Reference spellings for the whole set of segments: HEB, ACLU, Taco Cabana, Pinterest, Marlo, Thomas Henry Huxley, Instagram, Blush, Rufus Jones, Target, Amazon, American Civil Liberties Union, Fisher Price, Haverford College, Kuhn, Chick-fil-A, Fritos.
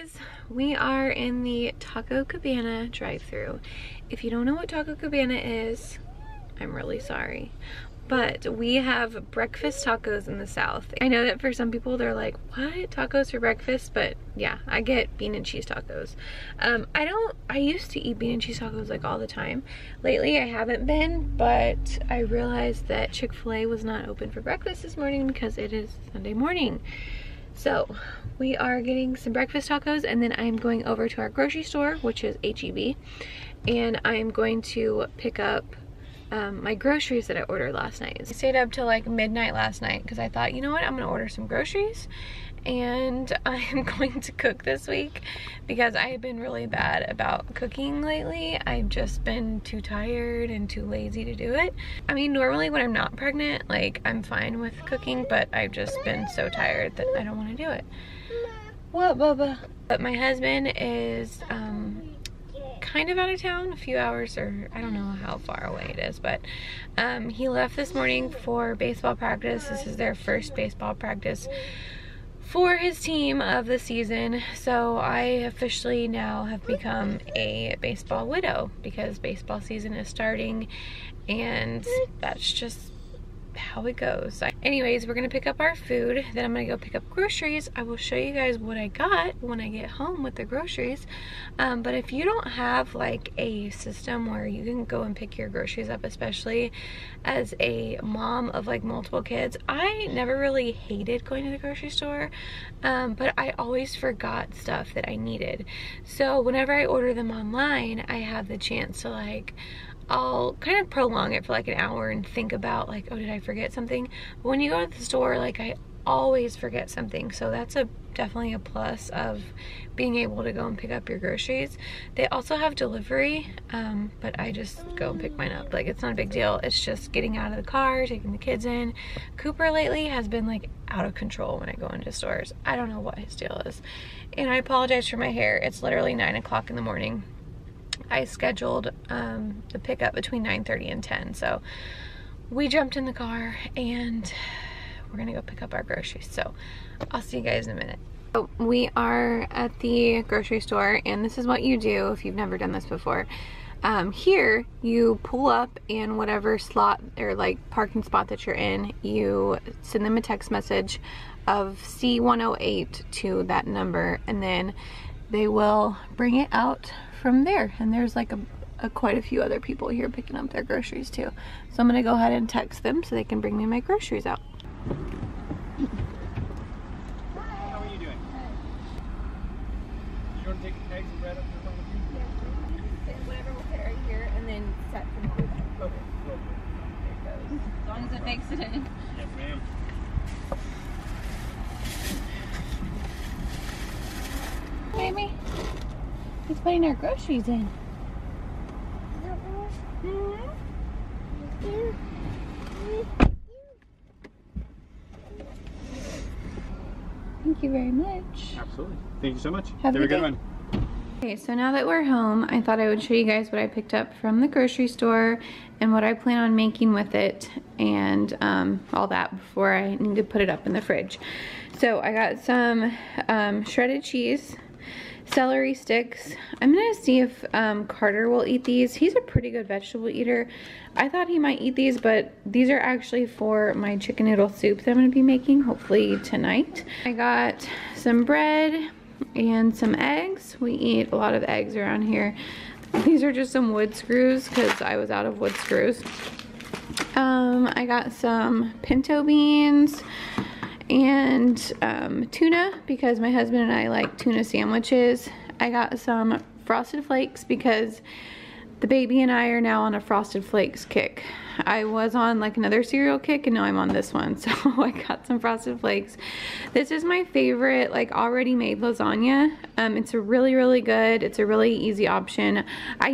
guys, we are in the Taco Cabana drive-thru. If you don't know what Taco Cabana is, I'm really sorry, but we have breakfast tacos in the South. I know that for some people they're like, what, tacos for breakfast? But yeah, I get bean and cheese tacos. I used to eat bean and cheese tacos like all the time. Lately I haven't been, but I realized that Chick-fil-A was not open for breakfast this morning because it is Sunday morning. So we are getting some breakfast tacos, and then I'm going over to our grocery store, which is HEB, and I'm going to pick up my groceries that I ordered last night. I stayed up till like midnight last night because I thought, you know what, I'm gonna order some groceries and I am going to cook this week because I have been really bad about cooking lately. I've just been too tired and too lazy to do it. I mean, normally when I'm not pregnant, like, I'm fine with cooking, but I've just been so tired that I don't want to do it. What, Bubba? But my husband is kind of out of town, a few hours, or I don't know how far away it is, but he left this morning for baseball practice. This is their first baseball practice for his team of the season, so I officially now have become a baseball widow because baseball season is starting, and that's just how it goes. Anyways, we're gonna pick up our food, then I'm gonna go pick up groceries. I will show you guys what I got when I get home with the groceries, but if you don't have like a system where you can go and pick your groceries up, especially as a mom of like multiple kids, I never really hated going to the grocery store, but I always forgot stuff that I needed. So whenever I order them online, I have the chance to like, I'll kind of prolong it for like an hour and think about like, oh, did I forget something? But when you go to the store, like, I always forget something. So that's definitely a plus of being able to go and pick up your groceries. They also have delivery, but I just go and pick mine up. Like, it's not a big deal. It's just getting out of the car, taking the kids in. Cooper lately has been like out of control when I go into stores. I don't know what his deal is. And I apologize for my hair. It's literally 9 o'clock in the morning. I scheduled the pickup between 9:30 and 10, so we jumped in the car and we're gonna go pick up our groceries. So I'll see you guys in a minute. So we are at the grocery store, and this is what you do if you've never done this before. Here you pull up, and whatever slot or like parking spot that you're in, you send them a text message of C108 to that number, and then they will bring it out from there. And there's like quite a few other people here picking up their groceries too. So I'm gonna go ahead and text them so they can bring me my groceries out. How are you doing? You want to take eggs and bread up there? Whatever we'll put right here, and then set from the food. Okay. There it goes. As long as it makes it in. Yes, ma'am. Baby. He's putting our groceries in. Thank you very much. Absolutely. Thank you so much. Have a good one. Okay, so now that we're home, I thought I would show you guys what I picked up from the grocery store and what I plan on making with it and all that before I need to put it up in the fridge. So I got some shredded cheese, celery sticks. I'm gonna see if Carter will eat these. He's a pretty good vegetable eater. I thought he might eat these, but these are actually for my chicken noodle soup that I'm gonna be making hopefully tonight. I got some bread and some eggs. We eat a lot of eggs around here. These are just some wood screws because I was out of wood screws. I got some pinto beans and tuna because my husband and I like tuna sandwiches. I got some Frosted Flakes because the baby and I are now on a Frosted Flakes kick. I was on like another cereal kick, and now I'm on this one, so I got some Frosted Flakes. This is my favorite like already made lasagna. It's really good. It's a really easy option. I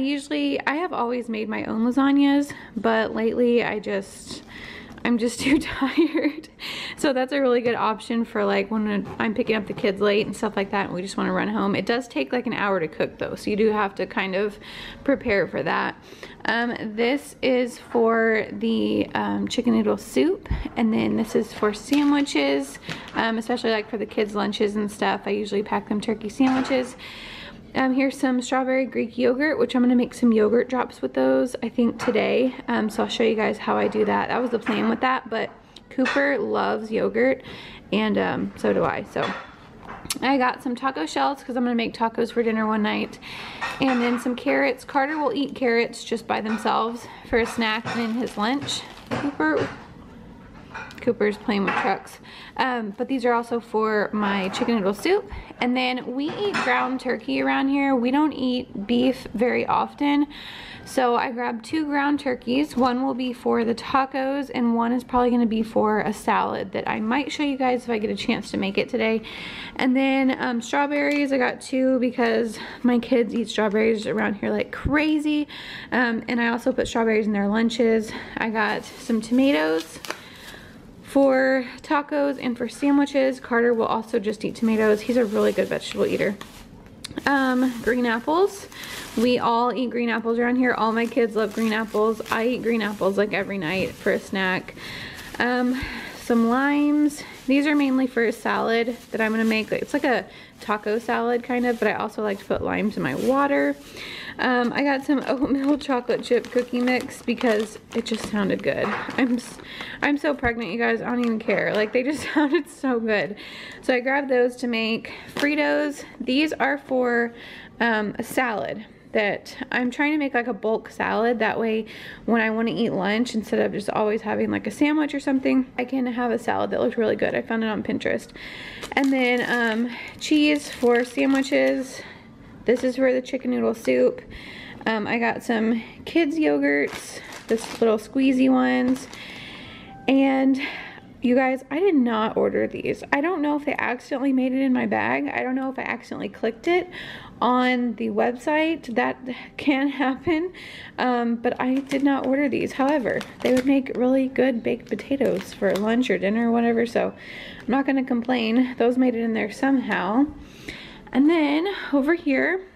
have always made my own lasagnas, but lately I just I'm just too tired. So that's a really good option for like when I'm picking up the kids late and stuff like that and we just want to run home. It does take like an hour to cook though, so you do have to kind of prepare for that. This is for the chicken noodle soup, and then this is for sandwiches, especially like for the kids' lunches and stuff. I usually pack them turkey sandwiches. Here's some strawberry Greek yogurt, which I'm going to make some yogurt drops with those, I think, today. So I'll show you guys how I do that. That was the plan with that, but Cooper loves yogurt, and so do I. So I got some taco shells because I'm going to make tacos for dinner one night. And then some carrots. Carter will eat carrots just by themselves for a snack and in his lunch. Cooper's playing with trucks. But these are also for my chicken noodle soup. And then we eat ground turkey around here. We don't eat beef very often. So I grabbed 2 ground turkeys. One will be for the tacos and one is probably going to be for a salad that I might show you guys if I get a chance to make it today. And then strawberries, I got 2 because my kids eat strawberries around here like crazy. And I also put strawberries in their lunches. I got some tomatoes for tacos and for sandwiches. Carter will also just eat tomatoes. He's a really good vegetable eater. Green apples. We all eat green apples around here. All my kids love green apples. I eat green apples like every night for a snack. Some limes. These are mainly for a salad that I'm going to make. It's like a taco salad kind of, but I also like to put limes in my water. I got some oatmeal chocolate chip cookie mix because it just sounded good. I'm so pregnant, you guys. I don't even care. Like, they just sounded so good. So I grabbed those to make Fritos. These are for a salad that I'm trying to make like a bulk salad. That way when I want to eat lunch, instead of just always having like a sandwich or something, I can have a salad that looked really good. I found it on Pinterest. And then cheese for sandwiches. This is for the chicken noodle soup. I got some kids yogurts, this little squeezy ones. And you guys, I did not order these. I don't know if they accidentally made it in my bag. I don't know if I accidentally clicked it on the website. That can happen. But I did not order these. However, they would make really good baked potatoes for lunch or dinner or whatever. So I'm not going to complain. Those made it in there somehow. And then over here,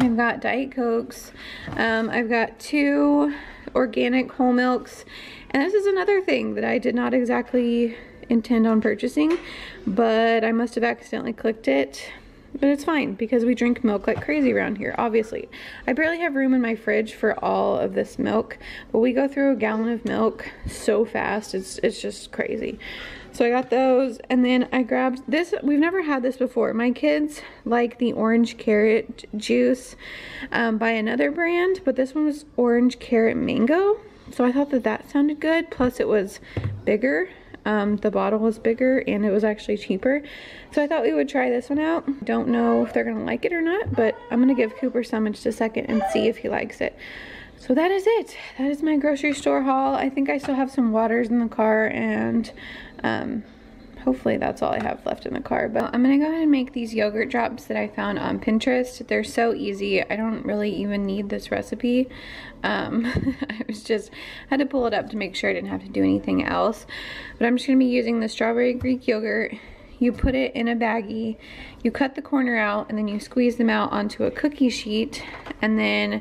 I've got Diet Cokes. I've got 2 organic whole milks. And this is another thing that I did not exactly intend on purchasing, but I must have accidentally clicked it. But it's fine because we drink milk like crazy around here, obviously. I barely have room in my fridge for all of this milk, but we go through a gallon of milk so fast. It's just crazy. So I got those, and then I grabbed this. We've never had this before. My kids like the orange carrot juice by another brand, but this one was orange carrot mango. So I thought that that sounded good, plus it was bigger. The bottle was bigger and it was actually cheaper. So I thought we would try this one out. Don't know if they're gonna like it or not, but I'm gonna give Cooper some in just a second and see if he likes it. So that is it. That is my grocery store haul. I think I still have some waters in the car, and hopefully that's all I have left in the car. But I'm gonna go ahead and make these yogurt drops that I found on Pinterest. They're so easy. I don't really even need this recipe. I was just had to pull it up to make sure I didn't have to do anything else. But I'm just gonna be using the strawberry Greek yogurt. You put it in a baggie, you cut the corner out, and then you squeeze them out onto a cookie sheet. And then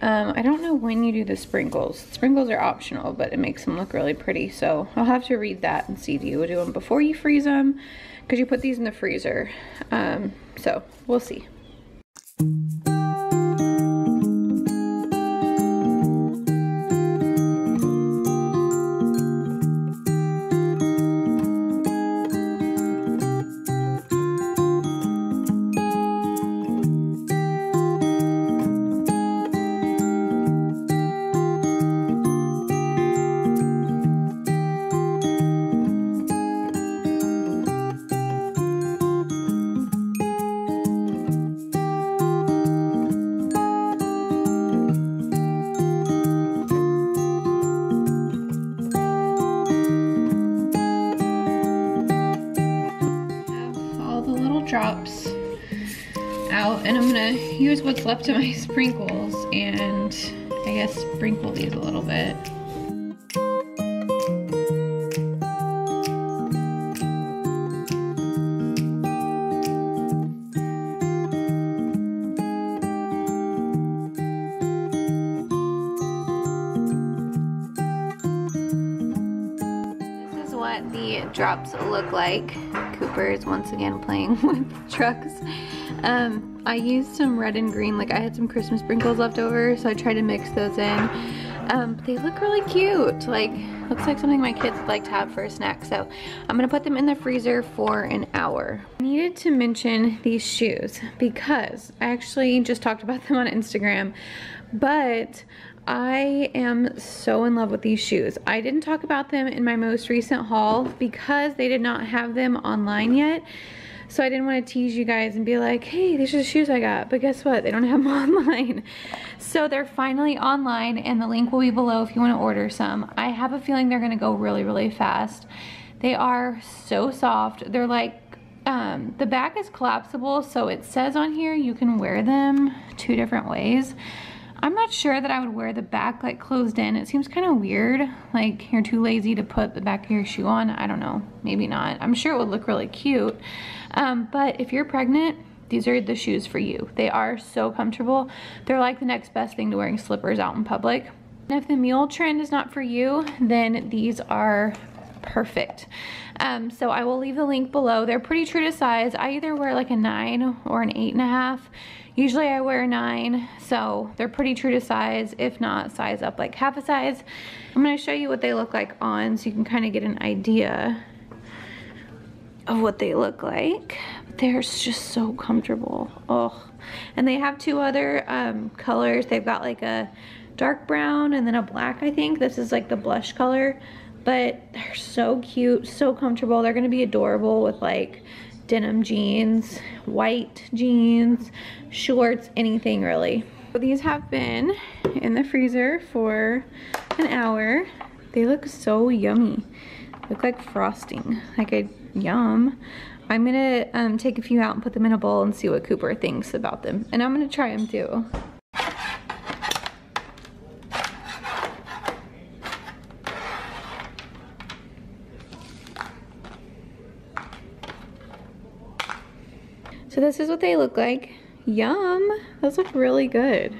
I don't know when you do the sprinkles. Sprinkles are optional, but it makes them look really pretty. So I'll have to read that and see, do you do them before you freeze them? Because you put these in the freezer. So we'll see. Drops out, and I'm gonna use what's left of my sprinkles and I guess sprinkle these a little bit. drops look like. Cooper is once again playing with trucks. I used some red and green, like I had some Christmas sprinkles left over, so I tried to mix those in. They look really cute. Like, looks like something my kids like to have for a snack. So I'm gonna put them in the freezer for an hour. I needed to mention these shoes because I actually just talked about them on Instagram, but I am so in love with these shoes. I didn't talk about them in my most recent haul because they did not have them online yet. So I didn't want to tease you guys and be like, hey, these are the shoes I got. But guess what? They don't have them online. So they're finally online, and the link will be below if you want to order some. I have a feeling they're going to go really, really fast. They are so soft. They're like, the back is collapsible. So it says on here you can wear them two different ways. I'm not sure that I would wear the back like closed in. It seems kind of weird. Like you're too lazy to put the back of your shoe on. I don't know, maybe not. I'm sure it would look really cute. But if you're pregnant, these are the shoes for you. They are so comfortable. They're like the next best thing to wearing slippers out in public. And if the mule trend is not for you, then these are perfect. So I will leave the link below. They're pretty true to size. I either wear like a 9 or an 8.5. Usually I wear a 9, so they're pretty true to size, if not size up like half a size. I'm gonna show you what they look like on so you can kind of get an idea of what they look like. They're just so comfortable. Oh, and they have two other colors. They've got like a dark brown and then a black, I think. This is like the blush color, but they're so cute, so comfortable. They're gonna be adorable with like denim jeans, white jeans, shorts, anything really. So these have been in the freezer for an hour. They look so yummy. Look like frosting, like a yum. I'm gonna take a few out and put them in a bowl and see what Cooper thinks about them. And I'm gonna try them too. So this is what they look like. Yum, those look really good.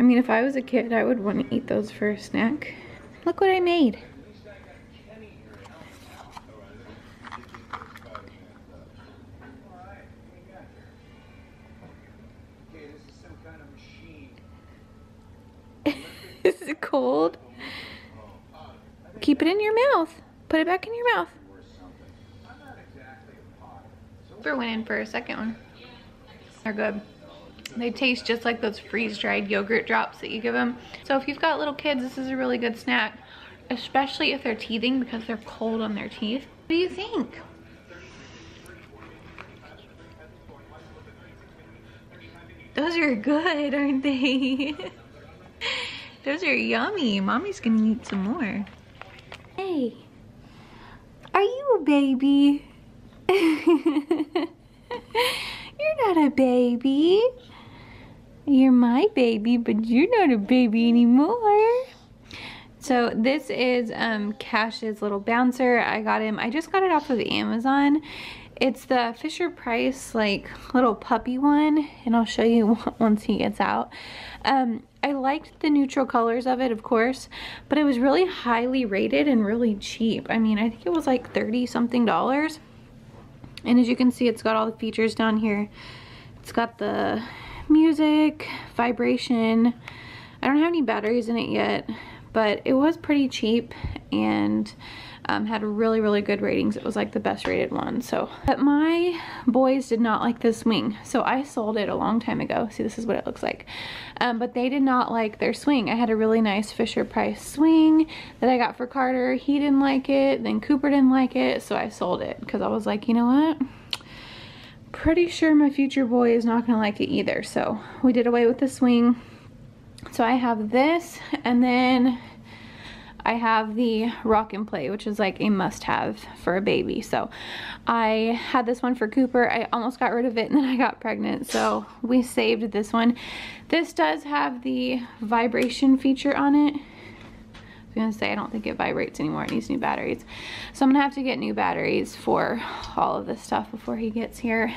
I mean, if I was a kid, I would want to eat those for a snack. Look what I made. Is it cold? Keep it in your mouth. Put it back in your mouth. Went in for a second one. They're good. They taste just like those freeze-dried yogurt drops that you give them. So if you've got little kids, this is a really good snack, especially if they're teething because they're cold on their teeth. What do you think? Those are good, aren't they? Those are yummy. Mommy's gonna eat some more. Hey, are you a baby? You're not a baby. You're my baby, but you're not a baby anymore. So this is Cash's little bouncer. I just got it off of Amazon. It's the Fisher Price like little puppy one, and I'll show you once he gets out. I liked the neutral colors of it, of course, but it was really highly rated and really cheap. I mean, I think it was like $30 something. And as you can see, it's got all the features down here. It's got the music, vibration. I don't have any batteries in it yet, but it was pretty cheap and had really, really good ratings. It was like the best rated one. So, but my boys did not like this swing. So I sold it a long time ago. See, this is what it looks like. But they did not like their swing. I had a really nice Fisher Price swing that I got for Carter. He didn't like it. Then Cooper didn't like it. So I sold it because I was like, you know what? Pretty sure my future boy is not going to like it either. So we did away with the swing. So I have this, and then I have the rock and play, which is like a must-have for a baby. So I had this one for Cooper. I almost got rid of it, and then I got pregnant, so we saved this one. This does have the vibration feature on it. I was gonna say I don't think it vibrates anymore. It needs new batteries, so I'm gonna have to get new batteries for all of this stuff before he gets here.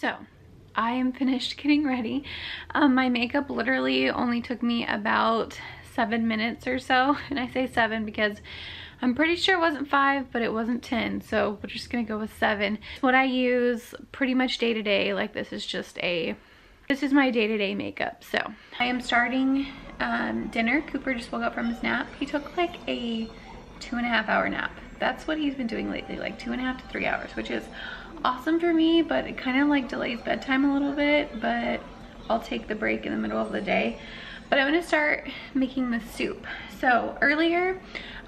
So I am finished getting ready. My makeup literally only took me about 7 minutes or so, and I say 7 because I'm pretty sure it wasn't 5, but it wasn't 10, so we're just gonna go with 7. What I use pretty much day to day, like this is my day-to-day makeup. So I am starting dinner. Cooper just woke up from his nap. He took like a 2.5 hour nap. That's what he's been doing lately, like 2.5 to 3 hours, which is awesome for me, but it kind of like delays bedtime a little bit, but I'll take the break in the middle of the day. But I'm gonna start making the soup. So earlier,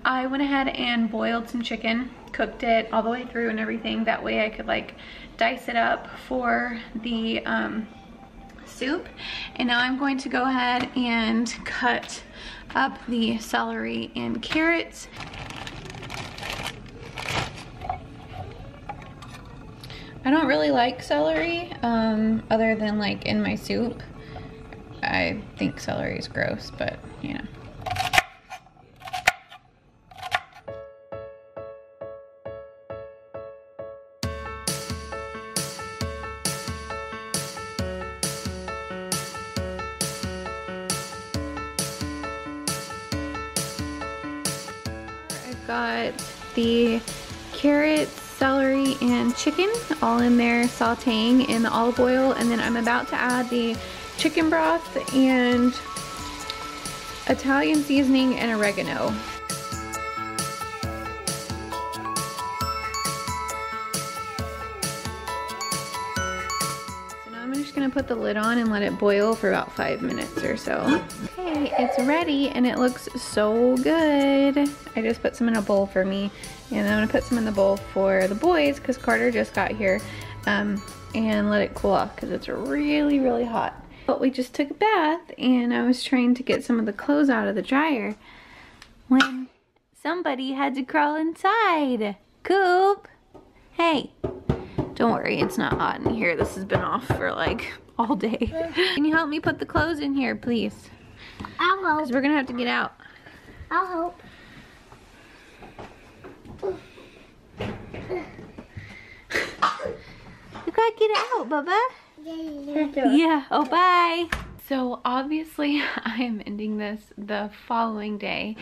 I went ahead and boiled some chicken, cooked it all the way through and everything. That way I could like dice it up for the soup. And now I'm going to go ahead and cut up the celery and carrots. I don't really like celery other than like in my soup. I think celery is gross, but you know. I've got the carrots, celery, and chicken all in there sauteing in the olive oil, and then I'm about to add the chicken broth and Italian seasoning and oregano. So now I'm just gonna put the lid on and let it boil for about 5 minutes or so. Okay, it's ready and it looks so good. I just put some in a bowl for me, and I'm gonna put some in the bowl for the boys because Carter just got here, and let it cool off because it's really, really hot. But we just took a bath and I was trying to get some of the clothes out of the dryer when somebody had to crawl inside. Coop! Hey! Don't worry, it's not hot in here. This has been off for like all day. Can you help me put the clothes in here, please? I'll help. Because we're gonna have to get out. I'll help. You gotta get out, Bubba. Yeah, oh bye. So obviously I am ending this the following day.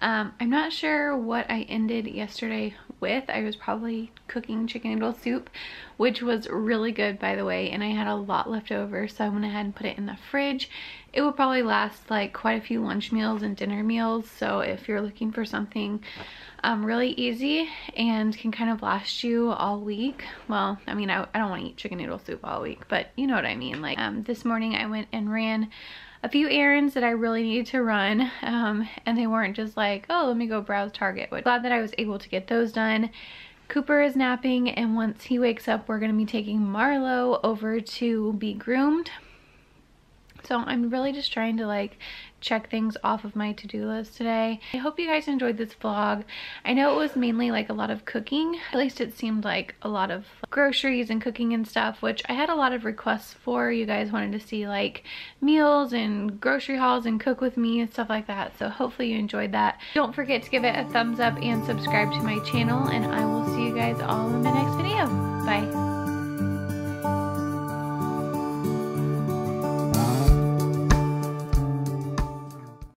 I'm not sure what I ended yesterday with. I was probably cooking chicken noodle soup, which was really good, by the way, and I had a lot left over, so I went ahead and put it in the fridge. It will probably last like quite a few lunch meals and dinner meals, so if you're looking for something really easy and can kind of last you all week. Well, I mean, I don't want to eat chicken noodle soup all week, but you know what I mean. Like this morning I went and ran a few errands that I really needed to run, and they weren't just like, oh, let me go browse Target. But glad that I was able to get those done. Cooper is napping, and once he wakes up, we're gonna be taking Marlo over to be groomed. So I'm really just trying to like check things off of my to-do list today. I hope you guys enjoyed this vlog. I know it was mainly like a lot of cooking. At least it seemed like a lot of groceries and cooking and stuff, which I had a lot of requests for. You guys wanted to see like meals and grocery hauls and cook with me and stuff like that. So hopefully you enjoyed that. Don't forget to give it a thumbs up and subscribe to my channel, and I will see you guys all in the next video. Bye.